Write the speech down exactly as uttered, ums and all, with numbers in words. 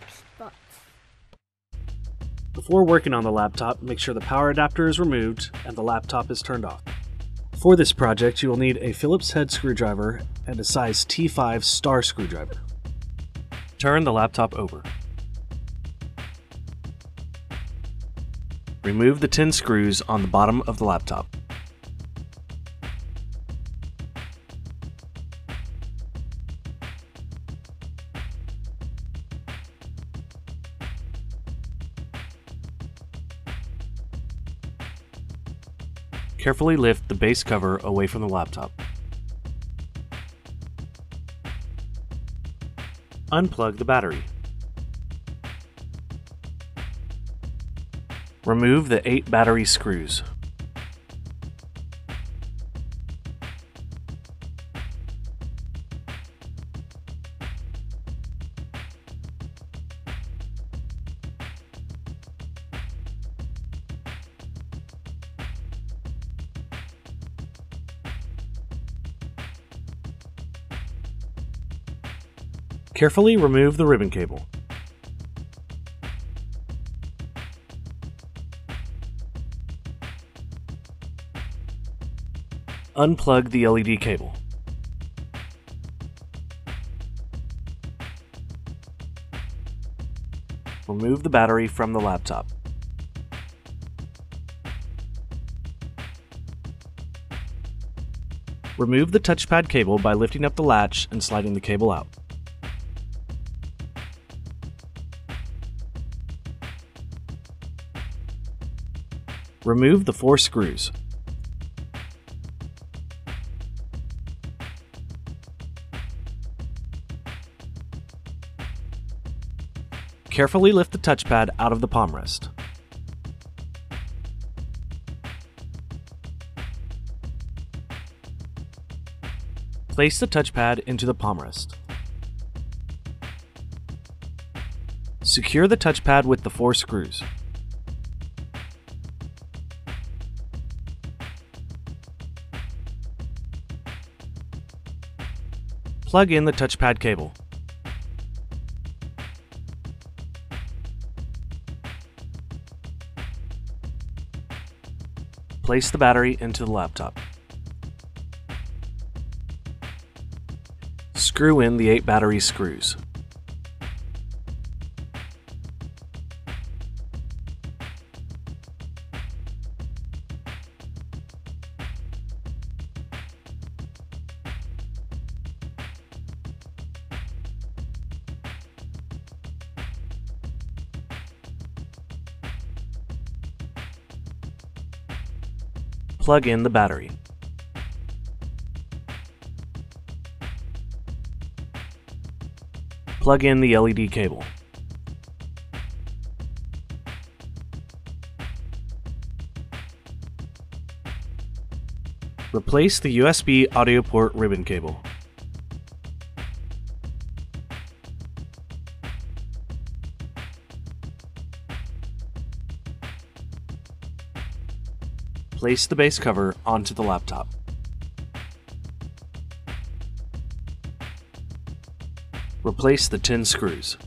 black spots. Before working on the laptop, make sure the power adapter is removed and the laptop is turned off. For this project, you will need a Phillips head screwdriver and a size T five star screwdriver. Turn the laptop over. Remove the tin screws on the bottom of the laptop. Carefully lift the base cover away from the laptop. Unplug the battery. Remove the eight battery screws. Carefully remove the ribbon cable. Unplug the L E D cable. Remove the battery from the laptop. Remove the touchpad cable by lifting up the latch and sliding the cable out. Remove the four screws. Carefully lift the touchpad out of the palm rest. Place the touchpad into the palm rest. Secure the touchpad with the four screws. Plug in the touchpad cable. Place the battery into the laptop. Screw in the eight battery screws. Plug in the battery. Plug in the L E D cable. Replace the U S B audio port ribbon cable. Place the base cover onto the laptop. Replace the tin screws.